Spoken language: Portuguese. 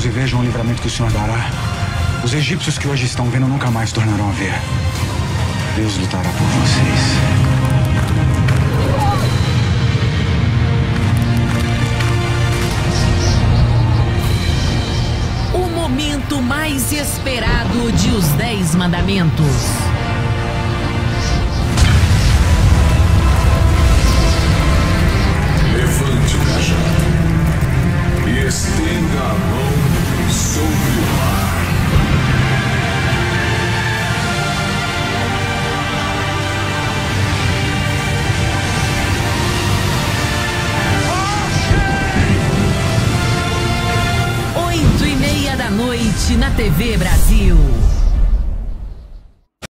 Voltam-vos e vejam o livramento que o Senhor dará. Os egípcios que hoje estão vendo nunca mais tornarão a ver. Deus lutará por vocês. Momento mais esperado de Os Dez Mandamentos. Levante o cajado e estenda a mão sobre o noite na TV Brasil.